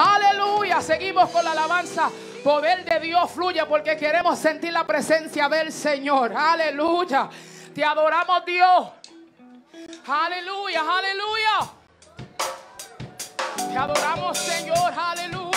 Aleluya, seguimos con la alabanza. Poder de Dios fluye, porque queremos sentir la presencia del Señor. Aleluya, te adoramos, Dios. Aleluya, aleluya. Te adoramos, Señor, aleluya.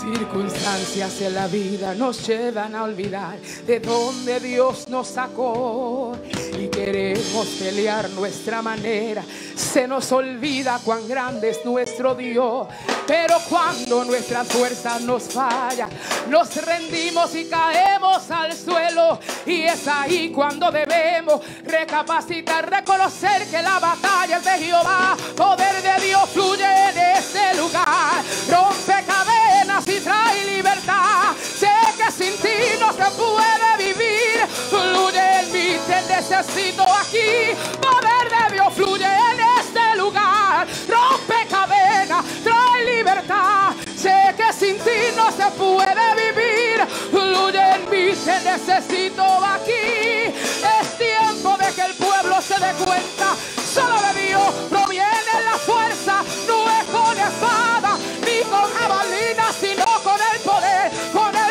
Circunstancias en la vida nos llevan a olvidar de dónde Dios nos sacó, y queremos pelear nuestra manera. Se nos olvida cuán grande es nuestro Dios, pero cuando nuestras fuerzas nos fallan, nos rendimos y caemos al suelo, y es ahí cuando debemos recapacitar, reconocer que la batalla es de Jehová. Poder de Dios fluye en este lugar, rompe cadenas y trae libertad. Sé que sin ti no se puede vivir, fluye en mí, te necesito aquí. Poder de Dios fluye en este lugar, rompe cadenas, trae libertad. Sé que sin ti no se puede vivir, fluye en mí, te necesito aquí. Es tiempo de que el pueblo se dé cuenta, solo de Dios proviene la fuerza, no es con espada ni con jabalina, sino con el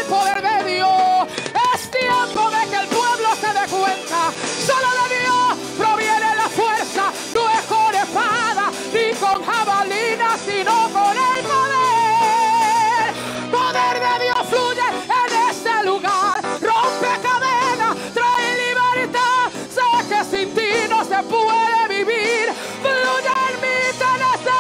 poder de Dios. Es tiempo de que el pueblo se dé cuenta, solo de Dios proviene la fuerza, no es con espada ni con jabalina, sino con el poder. Poder de Dios fluye en este lugar, rompe cadenas, trae libertad. Sé que sin ti no se puede vivir, fluye en mí, te necesito.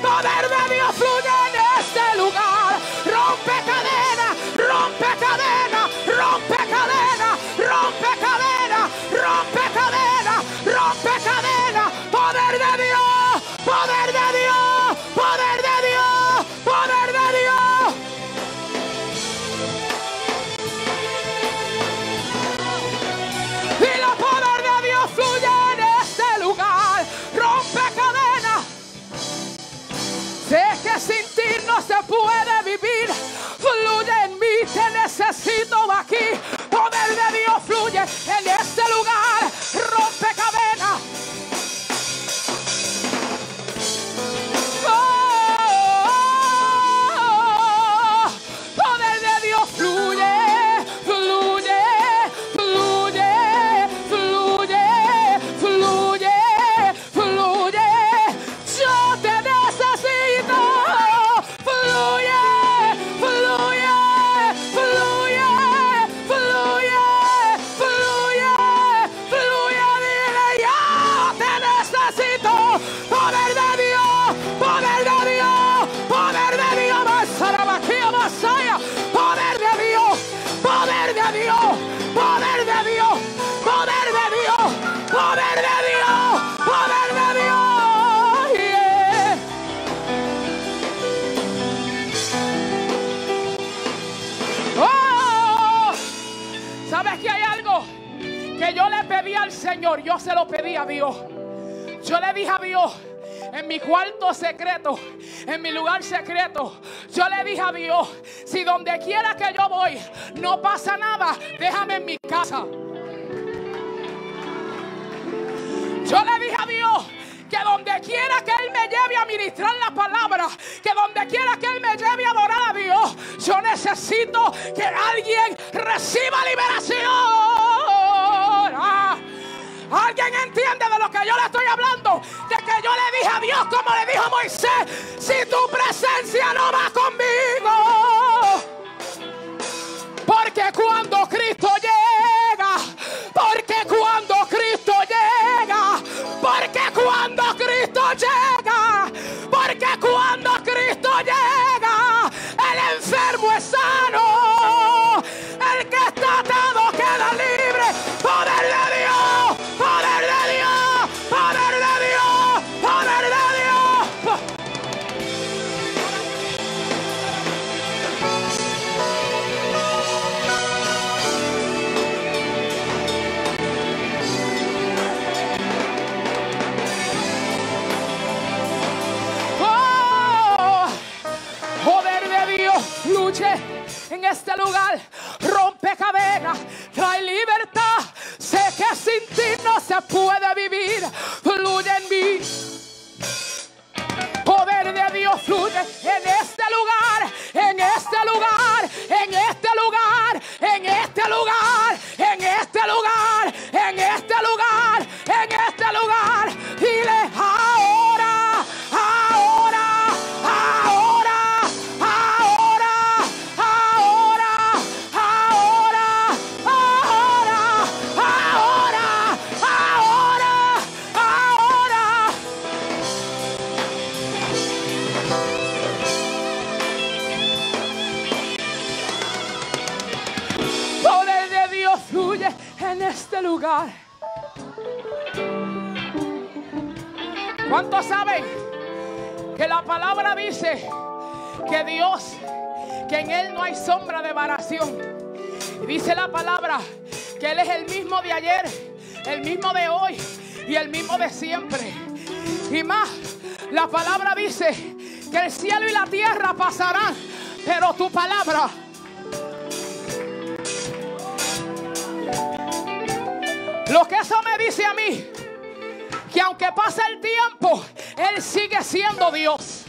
Poder de Dios fluye en este lugar, rompe cadenas, rompe cadenas, rompe cadenas, rompe cadenas, rompe cadenas, rompe cadenas. Poder de Dios, poder de Dios, poder de Dios, poder de Dios. Y la poder de Dios fluye en este lugar, rompe cadenas. Sé que sin ti no se puede vivir, fluye en mí, te necesito aquí. Poder de Dios fluye en este lugar, rompe cadenas. Oh, poder de Dios fluye, fluye, fluye, fluye, fluye, fluye. Yo te necesito. Fluye, fluye, fluye, fluye, fluye, fluye. Dile, yo te necesito. Poder de Dios, poder de Dios, poder de Dios. Masarabaquía, masaya. Poder de Dios, poder de Dios, poder de Dios, poder de Dios, poder de Dios, poder de Dios. Yeah. Oh, ¿sabes que hay algo que yo le pedí al Señor? Yo se lo pedí a Dios. Yo le dije a Dios, en mi cuarto secreto, en mi lugar secreto, yo le dije a Dios, si donde quiera que yo voy no pasa nada, déjame en mi casa. Yo le dije a Dios que donde quiera que Él me lleve a ministrar la palabra, que donde quiera que Él me lleve a adorar a Dios, yo necesito que alguien reciba liberación. Ah, ¿alguien entiende de lo que yo le estoy hablando? De que yo le dije a Dios, como le dijo Moisés, si tu presencia no va conmigo, porque cuando Cristo llega, porque cuando Cristo llega, porque cuando Cristo llega, porque cuando Cristo llega, el enfermo es sano, el que está atado queda libre. Poder de Dios, poder de Dios, poder de Dios, poder de Dios. fluye en este lugar, rompe cadenas, trae libertad. Sé que sin ti no se puede vivir. Fluye en mí, poder de Dios fluye en este lugar, en este lugar, en este lugar, en este lugar, en este lugar, en este lugar, en este lugar. Dile ahora, ahora, ahora, ahora, ahora, ahora, ahora, ahora, ahora, ahora. Poder de Dios fluye en este lugar. ¿Cuántos saben que la palabra dice que Dios, que en Él no hay sombra de variación? Dice la palabra que Él es el mismo de ayer, el mismo de hoy y el mismo de siempre. Y más, la palabra dice que el cielo y la tierra pasarán, pero tu palabra... Lo que eso me dice a mí, que aunque pase el tiempo, Él sigue siendo Dios.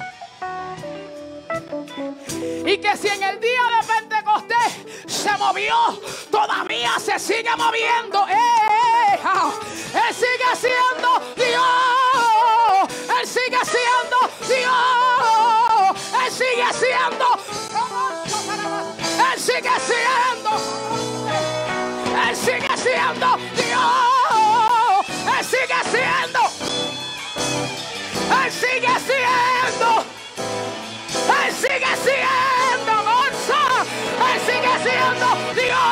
Y que si en el día de Pentecostés se movió, todavía se sigue moviendo. Él sigue siendo Dios. Él sigue siendo Dios. Él sigue siendo. Él sigue siendo. Él sigue siendo Dios. Él sigue siendo. Él sigue siendo. Él sigue siendo. Gonza. Él sigue siendo Dios.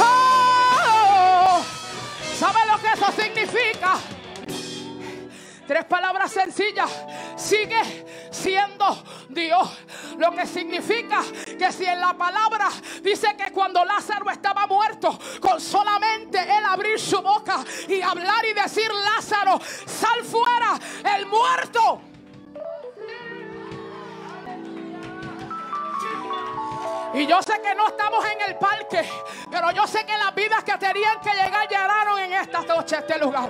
Oh, ¿sabe lo que eso significa? Tres palabras sencillas. Sigue siendo Dios. Lo que significa que si en la palabra dice que cuando Lázaro estaba muerto, con solamente él abrir su boca y hablar y decir: Lázaro, sal fuera, el muerto. Y yo sé que no estamos en el parque, pero yo sé que las vidas que tenían que llegar llegaron en esta noche, este lugar.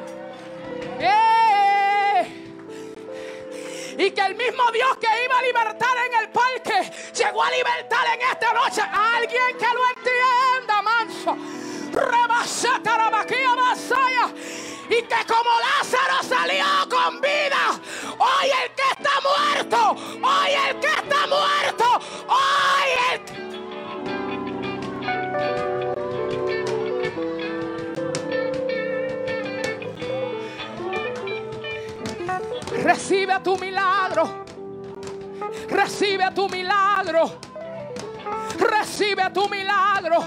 Y que el mismo Dios que iba a libertar en el parque llegó a libertar en esta noche. Alguien que lo entienda, manso. Rebasata la maquilla masaya. Y que como Lázaro salió con vida, hoy el que está muerto, hoy el que está muerto, hoy el que... Recibe tu milagro, recibe tu milagro, recibe tu milagro,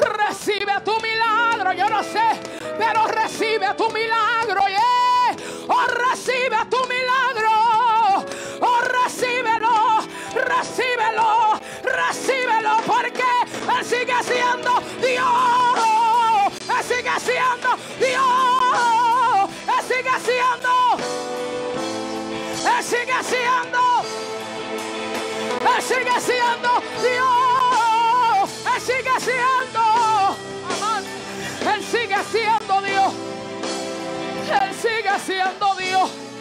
recibe tu milagro. Yo no sé, pero recibe tu milagro, yeah. Oh, recibe tu milagro, oh, recíbelo, recíbelo, recíbelo, porque Él sigue siendo Dios, Él sigue siendo Dios, Él sigue siendo. Él sigue siendo. Él sigue siendo Dios. Él sigue siendo. Amén. Él sigue siendo Dios. Él sigue siendo Dios.